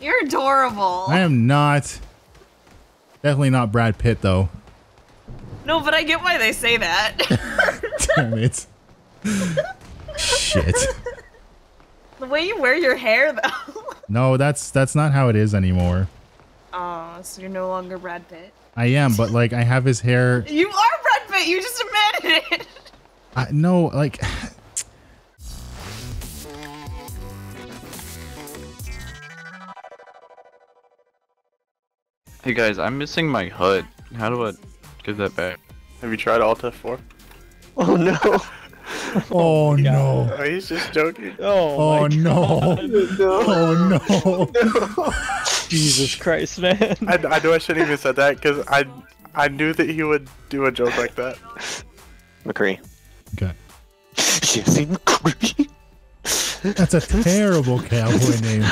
You're adorable. I am not. Definitely not Brad Pitt, though. No, but I get why they say that. Damn it. Shit. The way you wear your hair, though. No, that's not how it is anymore. Oh, so you're no longer Brad Pitt. I am, but like I have his hair. You are Brad Pitt. You just admitted it. No, like. Hey guys, I'm missing my HUD. How do I give that back? Have you tried Alt F4? Oh no! Oh no! Oh, he's just joking. Oh, oh no! Oh no! No. Jesus Christ, man! I know I shouldn't even said that because I knew that he would do a joke like that. McCree. Okay. You see McCree? That's a terrible cowboy name.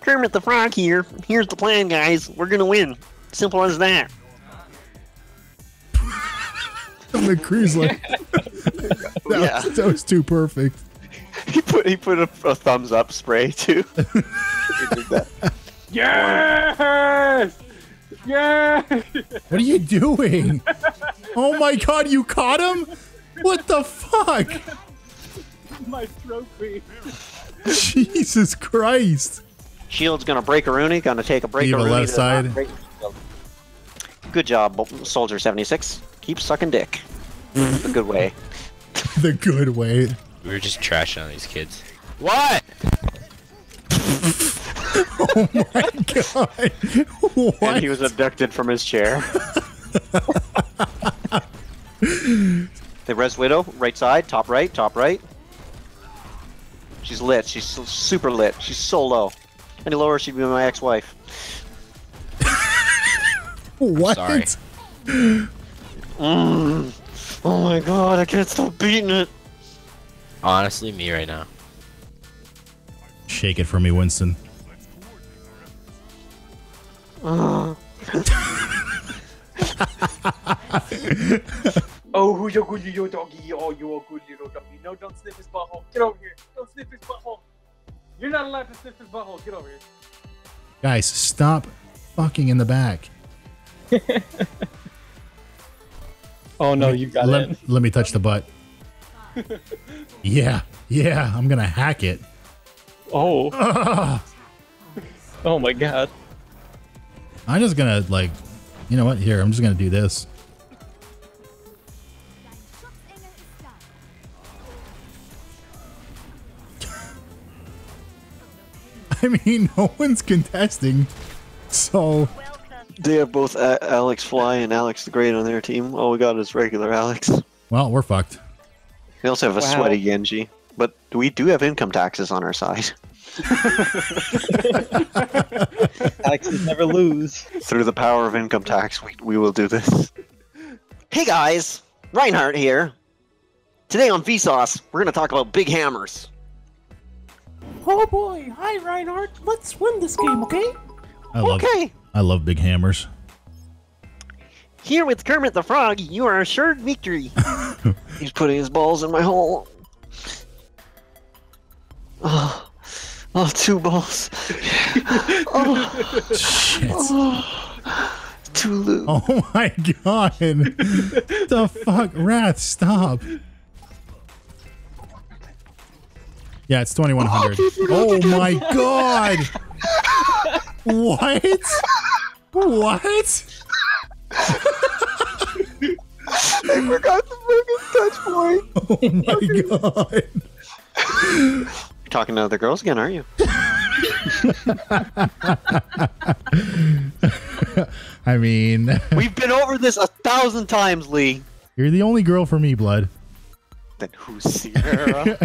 Kermit the Frog here. Here's the plan, guys. We're gonna win. Simple as that. McCree's like, that was too perfect. He put a thumbs up spray too. Yes! Yes! What are you doing? Oh my God! You caught him? What the fuck? My trophy. Jesus Christ! Shield's gonna break a Rooney. Gonna take a break. Leave a left side. Good job, Soldier 76. Keep sucking dick. The good way. The good way. We were just trashing on these kids. What? Oh my God! What? And he was abducted from his chair. They res Widow, right side, top right, top right. She's lit. She's super lit. She's so low. Any lower, she'd be my ex-wife. What? I'm sorry. Oh my God! I can't stop beating it. Honestly, me right now. Shake it for me, Winston. Oh, who's your good little doggy? Oh, you're a good little doggy. No, don't sniff his butthole. Get over here. Don't sniff his butthole. You're not allowed to sniff his butthole. Get over here. Guys, stop fucking in the back. Oh, no, you got it. Let me touch the butt. Yeah, I'm gonna hack it. Oh. Oh my God. I'm just gonna, like, you know what? Here, I'm just gonna do this. I mean, no one's contesting, so. They have both Alex Fly and Alex the Great on their team. All we got is regular Alex. Well, we're fucked. We also have a sweaty Genji, but we do have income taxes on our side. Taxes never lose. Through the power of income tax, we will do this. Hey guys, Reinhardt here. Today on Vsauce, we're going to talk about big hammers. Oh boy, hi Reinhardt. Let's win this game, okay? I love big hammers. Here with Kermit the Frog, you are assured victory. He's putting his balls in my hole. Oh, two balls. Oh, shit. Oh, too loose. Oh my God. The fuck? Wrath, stop. Yeah, it's 2100. Oh my God. What? What? I forgot the fucking touch point. Oh my God. You're talking to other girls again, aren't you? I mean, we've been over this 1,000 times, Lee. You're the only girl for me, Blood. Then who's Sierra?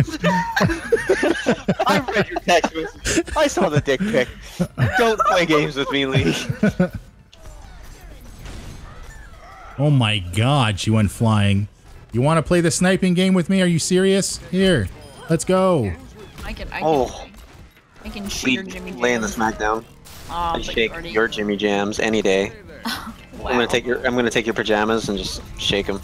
I read your text message. I saw the dick pic. Don't play games with me, Lee. Oh my God, she went flying. You want to play the sniping game with me? Are you serious? Here, let's go. I can shoot your Jimmy Jams. Laying the smack down. I shake your Jimmy Jams any day. Wow. I'm gonna take your pajamas and just shake them.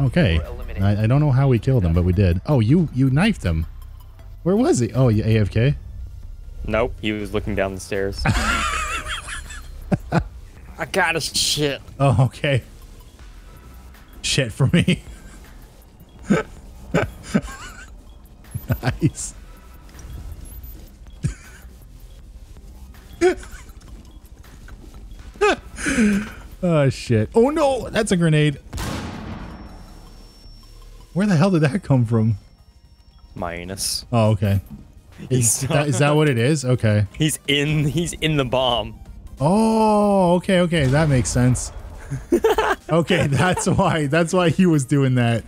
Okay. I don't know how we killed him, but we did. Oh, you knifed him. Where was he? Oh, you AFK? Nope, he was looking down the stairs. I got a shit. Oh, okay. Shit for me. Nice. Oh, shit. Oh, no. That's a grenade. Where the hell did that come from? My anus. Oh, okay. Is that what it is? Okay. He's in the bomb. Oh, okay. Okay. That makes sense. Okay. That's why he was doing that.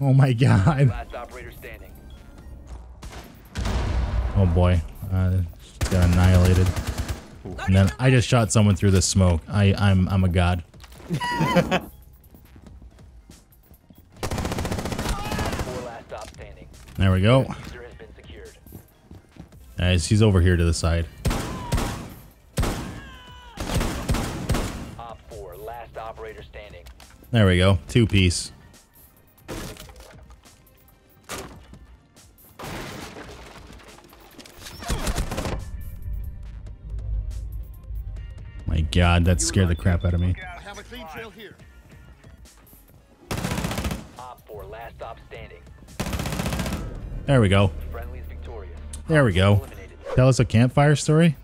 Oh my God. Last operator standing. Oh boy. Got annihilated. And then I just shot someone through the smoke. I'm a god. There we go. Nice. He's over here to the side. Op 4, last operator standing. There we go. Two piece. My God, that scared the crap out of me. I have a clean trail here. Op 4, last op standing. There we go. There we go. Tell us a campfire story?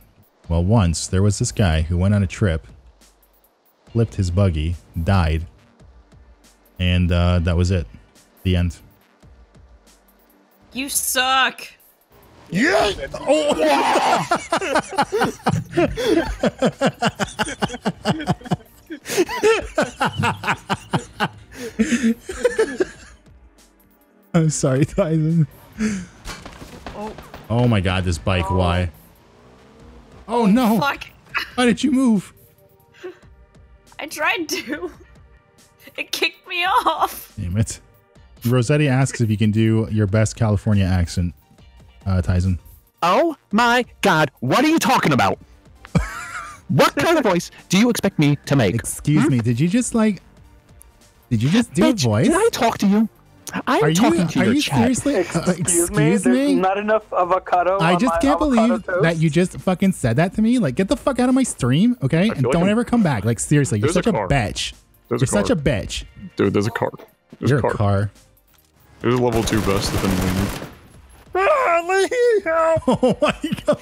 Well, once there was this guy who went on a trip, flipped his buggy, died, and that was it. The end. You suck. Yeah. Oh. I'm sorry, Tyson. Oh. Oh my God, this bike, oh. Why? Oh no! Fuck. Why did you move? I tried to. It kicked me off. Damn it. Rosetti asks if you can do your best California accent, Tyson. Oh my God, what are you talking about? What kind of voice do you expect me to make? Excuse me, did you just like... Did you just do a voice? Did I talk to you? Are you talking to your chat. Seriously? Excuse me? There's not enough avocado. I just can't believe that you just fucking said that to me. Like, get the fuck out of my stream, okay? And don't ever come back. Like, seriously, you're such a bitch. You're such a bitch. Dude, there's a car. There's a car. There's a level 2 vest if anyone. Help! Oh my God!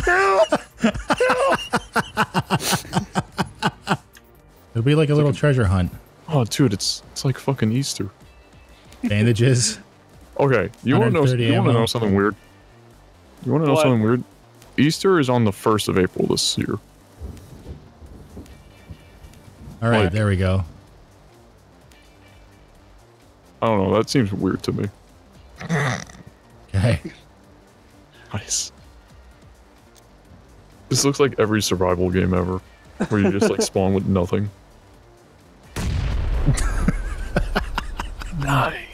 Help! Help! It'll be like a little treasure hunt. Oh, dude, it's like fucking Easter. Bandages. Okay, you want to know something weird? You want to know something weird? Easter is on the 1st of April this year. All right, there we go. I don't know. That seems weird to me. Okay. Nice. This looks like every survival game ever, where you just like spawn with nothing. Nice.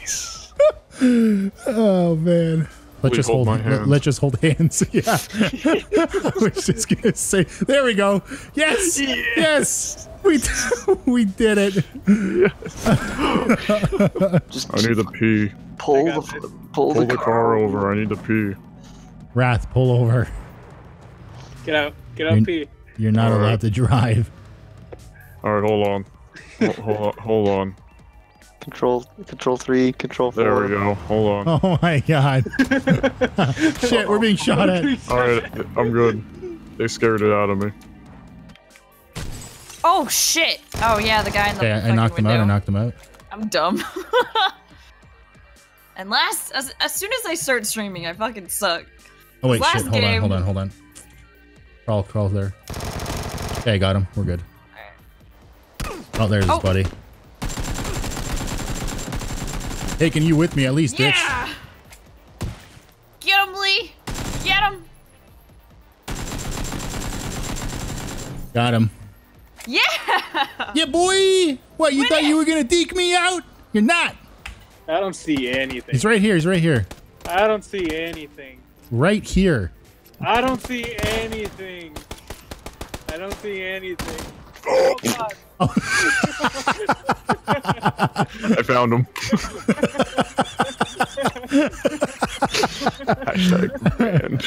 Oh man. Let's just hold hands. Yeah. I was just gonna say. There we go. Yes. Yes. We did it. Yes. I need to pee. Pull the car over. I need to pee. Wrath, pull over. Get out. Get out. Pee. You're not allowed to drive. All right. Hold on. Hold on. Control 3, Control 4. There we go. Hold on. Oh my God. Shit, we're being shot at. All right, I'm good. They scared it out of me. Oh shit. Oh yeah, the guy in the window. Yeah, I knocked him out. I knocked him out. I'm dumb. And as soon as I start streaming, I fucking suck. Oh wait, shit. Hold on. Crawl there. Okay, I got him. We're good. All right. Oh, there's his buddy. Taking you with me at least, bitch. Yeah! Get him, Lee! Get him! Got him. Yeah! Yeah, boy! What, you thought you were gonna deke me out? You're not! I don't see anything. He's right here, he's right here. I don't see anything. Right here. I don't see anything. I don't see anything. Oh, God. Oh. I found him. Hashtag brand.